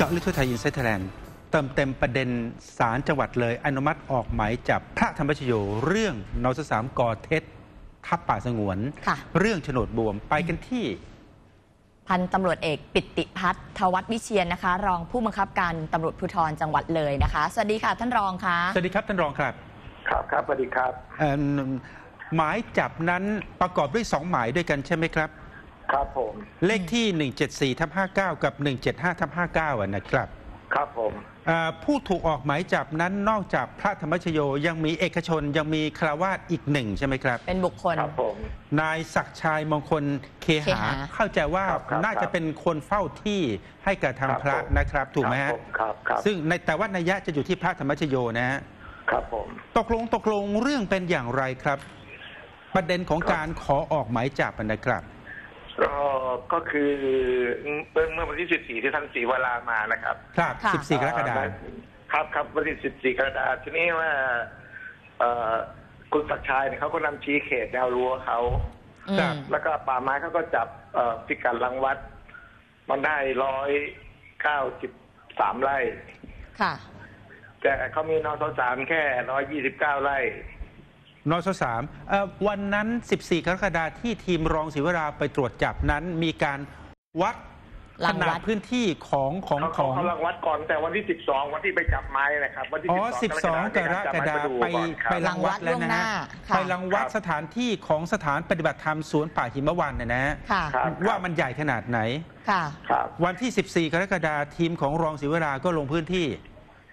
เจาะลึกทั่วไทยอินไซต์ไทยแลนด์เติมเต็มประเด็นศาลจังหวัดเลยอนุมัติออกหมายจับพระธรรมชโยเรื่องน.ส.3 กเท็จทับป่าสงวนเรื่องโฉนดบวมไปกันที่พันตำรวจเอกปิติพัฒน์ทวัฒน์วิเชียรนะคะรองผู้บังคับการตำรวจภูธรจังหวัดเลยนะคะสวัสดีค่ะท่านรองค่ะสวัสดีครับท่านรองครับครับสวัสดีครับหมายจับนั้นประกอบด้วย2หมายด้วยกันใช่ไหมครับครับผมเลขที่174/59กับ175/59นะครับครับผมผู้ถูกออกหมายจับนั้นนอกจากพระธรรมชโยยังมีเอกชนยังมีฆราวาสอีกหนึ่งใช่ไหมครับเป็นบุคคลครับผมนายศักดิ์ชัยมงคลเคหะเข้าใจว่าน่าจะเป็นคนเฝ้าที่ให้กับทางพระนะครับถูกไหมฮะซึ่งในแต่ว่านัยยะจะอยู่ที่พระธรรมชโยนะครับผมตกลงเรื่องเป็นอย่างไรครับประเด็นของการขอออกหมายจับนะครับก็คือเมื่อวันที่14ที่ท่านศรีวรามานะครับครับ14กรกฎาคมครับครับวันที่14กรกฎาคมทีนี้ว่าคุณศักดิ์ชัยเนี่ยเขาก็นำชี้เขตแนวรั้วเขาแล้วก็ป่าไม้เขาก็จับพิกัดรังวัดมันได้193 ไร่ค่ะแต่เขามีน.ส.3 แค่129 ไร่น.ส.3 วันนั้น14กรกฎาคมที่ทีมรองศิวราไปตรวจจับนั้นมีการวัดขนาดพื้นที่ของกำลังวัดก่อนแต่วันที่12วันที่ไปจับไม้นะครับวันที่12กรกฎาคมไปรังวัดแล้วนะไปรังวัดสถานที่ของสถานปฏิบัติธรรมสวนป่าหิมวันนะว่ามันใหญ่ขนาดไหนวันที่14กรกฎาคมทีมของรองศิวราก็ลงพื้นที่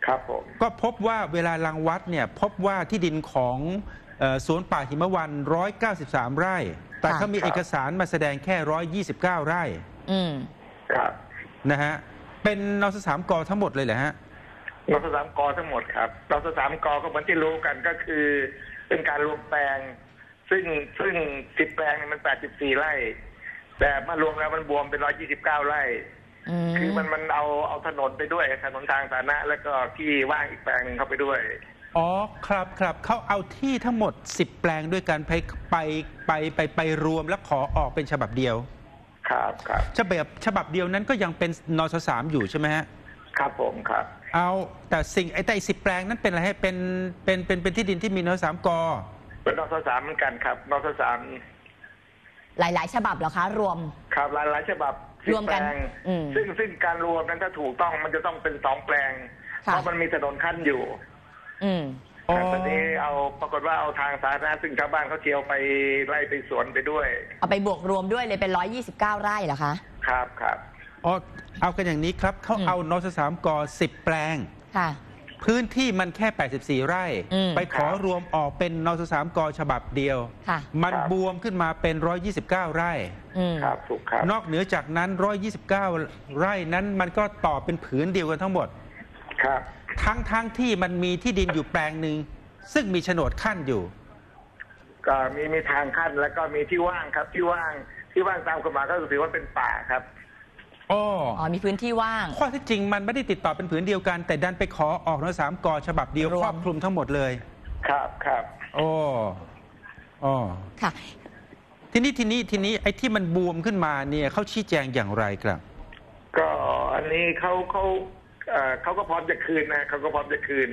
ครับผมก็พบว่าเวลารังวัดเนี่ยพบว่าที่ดินของสวนป่าหิมวัน193 ไร่แต่เขามีเอกสารมาแสดงแค่129 ไร่ครับนะฮะเป็นน.ส.3 กทั้งหมดเลยเหรอฮะน.ส.3 กทั้งหมดครับน.ส.3 กก็เหมือนที่รู้กันก็คือเป็นการรวมแปลงซึ่ง10 แปลงมัน84 ไร่แต่มารวมแล้วมันบวมเป็น129 ไร่คือมันเอาถนนไปด้วยถนนทางสาธารณะแล้วก็ที่ว่างอีกแปลงนึงเข้าไปด้วยอ๋อครับครับเขาเอาที่ทั้งหมด10 แปลงด้วยกันไปรวมและขอออกเป็นฉบับเดียวครับครับฉบับเดียวนั้นก็ยังเป็นน.ส.3 อยู่ใช่ไหมฮะครับผมครับเอาแต่สิ่งไอ้แต่10 แปลงนั้นเป็นอะไรให้เป็นที่ดินที่มีน.ส.3 กเป็นน.ส.3 เหมือนกันครับน.ส.3 หลายฉบับเหรอคะรวมครับหลายฉบับรวมกันซึ่งการรวมนั้นถ้าถูกต้องมันจะต้องเป็น2 แปลงเพราะมันมีถนนขั้นอยู่แต่ตอนนี้เอาปรากฏว่าเอาทางสาธารณะซึ่งชาวบ้านเขาเที่ยวไปไล่ไปสวนไปด้วยเอาไปบวกรวมด้วยเลยเป็น129 ไร่เหรอคะครับครับอ๋อเอากันอย่างนี้ครับเขาเอาน.ส.3 ก10 แปลงค่ะพื้นที่มันแค่84 ไร่ไปขอรวมออกเป็นน.ส.3 กฉบับเดียวมันบวมขึ้นมาเป็น129 ไร่ครับถูกครับนอกเหนือจากนั้น129 ไร่นั้นมันก็ต่อเป็นผืนเดียวกันทั้งหมดครับทั้งที่มันมีที่ดินอยู่แปลงหนึ่งซึ่งมีโฉนดขั้นอยู่ก็มีทางขั้นแล้วก็มีที่ว่างครับที่ว่างตามกฎหมายก็ถือว่าเป็นป่าครับอ๋อมีพื้นที่ว่างข้อที่จริงมันไม่ได้ติดต่อเป็นผืนเดียวกันแต่ดันไปขอออกน.ส.3 กฉบับเดียวครอบคลุมทั้งหมดเลยครับครับอ๋ออ๋อค่ะทีนี้ไอ้ที่มันบวมขึ้นมาเนี่ยเขาชี้แจงอย่างไรครับก็อันนี้เขาก็พร้อมจะคืนนะเขาก็พร้อมจะคืน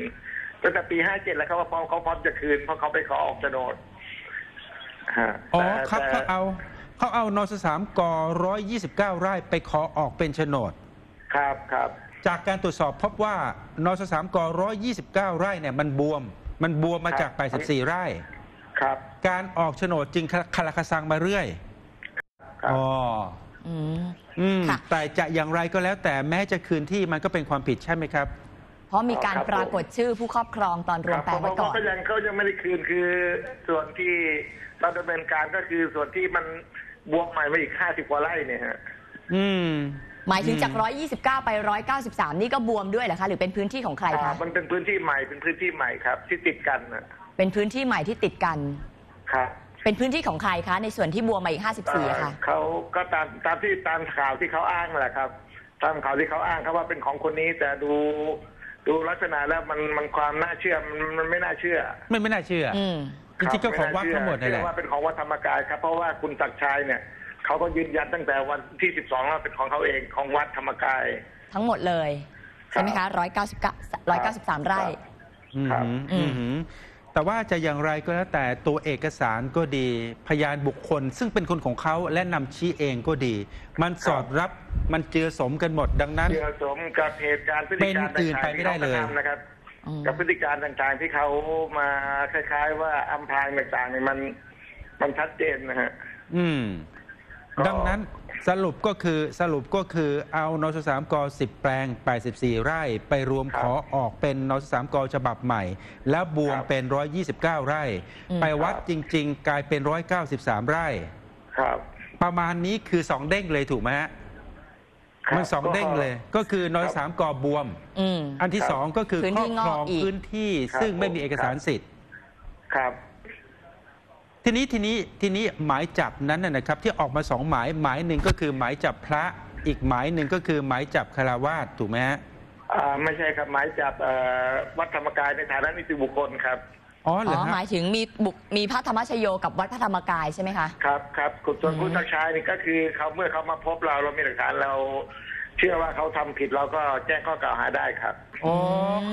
ตั้งแต่ปี57แล้วเขาพร้อมจะคืนเพราะเขาไปขอออกโฉนดอ๋อครับเขาเอาน.ส.3 ก129 ไร่ไปขอออกเป็นโฉนดครับครับจากการตรวจสอบพบว่าน.ส.3 ก129 ไร่เนี่ยมันบวมมาจาก84 ไร่ครับการออกโฉนดจึงคาราคาซังมาเรื่อยอ๋อแต่จะอย่างไรก็แล้วแต่แม้จะคืนที่มันก็เป็นความผิดใช่ไหมครับเพราะมีการปรากฏชื่อผู้ครอบครองตอนรวมแปลงไว้ก่อนเขายังไม่ได้คืนคือส่วนที่เราดำเนินการก็คือส่วนที่มันบวกใหม่มาอีก50 กว่าไร่เนี่ยฮะหมายถึงจาก129ไป193นี่ก็บวมด้วยเหรอคะหรือเป็นพื้นที่ของใครคะมันเป็นพื้นที่ใหม่ครับที่ติดกันเป็นพื้นที่ใหม่ที่ติดกันครับเป็นพื้นที่ของใครคะในส่วนที่บวมมาอีก54อะค่ะเขาก็ตามข่าวที่เขาอ้างแหละครับตามข่าวที่เขาอ้างครับว่าเป็นของคนนี้แต่ดูลักษณะแล้วมันความน่าเชื่อมันไม่น่าเชื่อไม่น่าเชื่อจริงๆก็ของวัดทั้งหมดเลยว่าเป็นของวัดธรรมกายครับเพราะว่าคุณศักดิ์ชัยเนี่ยเขาก็ยืนยันตั้งแต่วันที่12ว่าเป็นของเขาเองของวัดธรรมกาย ทั้งหมดเลยใช่ไหมคะ193ไร่แต่ว่าจะอย่างไรก็แล้วแต่ตัวเอกสารก็ดีพยานบุคคลซึ่งเป็นคนของเขาและนำชี้เองก็ดีมันสอดรับมันเจือสมกันหมดดังนั้นเจือสมกับเหตุการณ์พฤติการต่างๆที่เขาทำนะครับกับพฤติการต่างๆที่เขามาคล้ายๆว่าอำพรางต่างๆเนี่ยมันชัดเจนนะฮะดังนั้นสรุปก็คือเอา น.ส.3 ก 10 แปลง 84 ไร่ไปรวมขอออกเป็น น.ส.3 ก ฉบับใหม่แล้วบวมเป็น129ไร่ไปวัดจริงๆกลายเป็น193ไร่ครับประมาณนี้คือ2เด้งเลยถูกไหมฮะมันสองเด้งเลยก็คือน.ส.3 ก บวมอันที่2ก็คือครอบครองพื้นที่ซึ่งไม่มีเอกสารสิทธิ์ครับทีนี้หมายจับนั้นนะครับที่ออกมา2หมายหนึ่งก็คือหมายจับพระอีกหมายหนึ่งก็คือหมายจับคฤหัสถ์ถูกไหมฮะไม่ใช่ครับหมายจับวัดธรรมกายในฐานะนิติบุคคลครับอ๋อหมายถึงมีพระธรรมชโยกับวัดพระธรรมกายใช่ไหมคะครับคุณส่วนคุณทักชายนี่ก็คือเขาเมื่อเขามาพบเรามีหลักฐานเราเชื่อว่าเขาทำผิดเราก็แจ้งข้อกล่าวหาได้ครับอ๋อ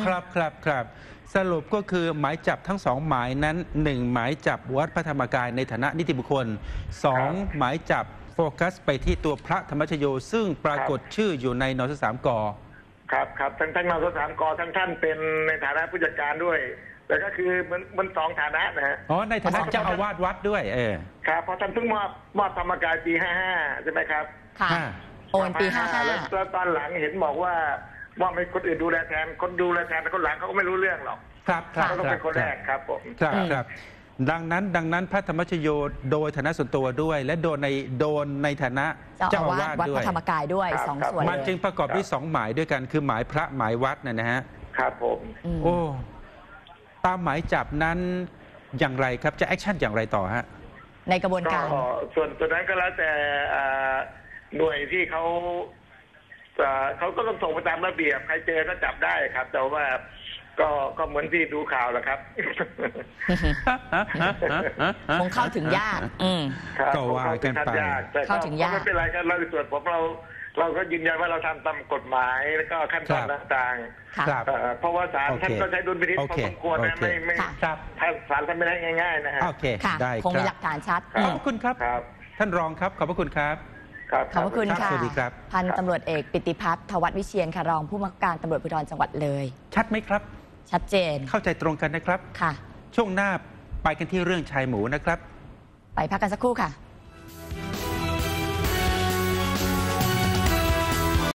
ครับสรุปก็คือหมายจับทั้ง2หมายนั้น1หมายจับวัดพระธรรมกายในฐานะนิติบุคคล2หมายจับโฟกัสไปที่ตัวพระธรรมชโยซึ่งปรากฏชื่ออยู่ในน.ส.3 กครับทั้งน.ส.3 กทั้งท่านเป็นในฐานะผู้จัดการด้วยแล้วก็คือมัน2ฐานะนะฮะอ๋อในฐานะเจ้าอาวาสวัดด้วยครับเพราะท่านเพิ่งมอบธรรมกายปี55ใช่ไหมครับค่ะโอนปี55แล้วตอนหลังเห็นบอกว่าไม่คนอื่นดูแลแทนคนดูแลแทนแต่คนหลังเขาก็ไม่รู้เรื่องหรอกครับก็เป็นคนแรกครับผมครับดังนั้นพระธรรมชโยโดยฐานะส่วนตัวด้วยและโดนในฐานะเจ้าอาวาสวัดพระธรรมกายด้วยสองส่วนมันจึงประกอบด้วย2หมายด้วยกันคือหมายพระหมายวัดนะฮะครับผมโอ้ตามหมายจับนั้นอย่างไรครับจะแอคชั่นอย่างไรต่อฮะในกระบวนการส่วนตัวนั้นก็แล้วแต่หน่วยที่เขาก็ต้องส่งไปตามระเบียบใครเจอก็จับได้ครับแต่ว่าก็เหมือนที่ดูข่าวแหละครับคงเข้าถึงยากก็ว่ากันไปเข้าถึงยากไม่เป็นไรกันเราในส่วนของเราก็ยืนยันว่าเราทำตามกฎหมายแล้วก็ขั้นตอนต่างๆเพราะว่าศาลท่านก็ใช้ดุลพินิจพอสมควรนะไม่ศาลท่านไม่ได้ง่ายๆนะฮะโอเคได้คงมีหลักฐานชัดขอบคุณครับท่านรองครับขอบพระคุณครับขอบคุณค่ะพันตำรวจเอกปิติพัฒน์ทวัฒน์วิเชียรค่ะรองผู้บังคับการตำรวจภูธรจังหวัดเลยชัดไหมครับชัดเจนเข้าใจตรงกันนะครับค่ะช่วงหน้าไปกันที่เรื่องชายหมูนะครับไปพักกันสักครู่ค่ะ